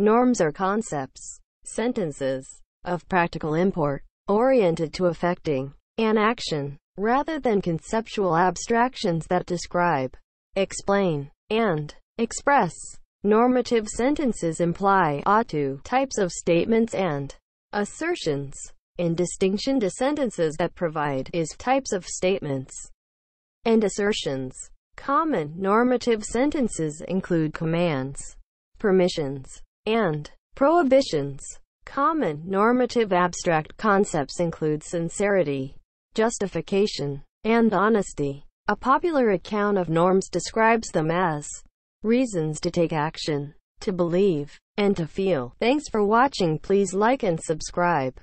Norms are concepts, sentences, of practical import, oriented to affecting an action, rather than conceptual abstractions that describe, explain, and express. Normative sentences imply ought to types of statements and assertions, in distinction to sentences that provide is types of statements and assertions. Common normative sentences include commands, permissions, and prohibitions. Common normative abstract concepts include sincerity, justification, and honesty. A popular account of norms describes them as reasons to take action, to believe, and to feel. Thanks for watching. Please like and subscribe.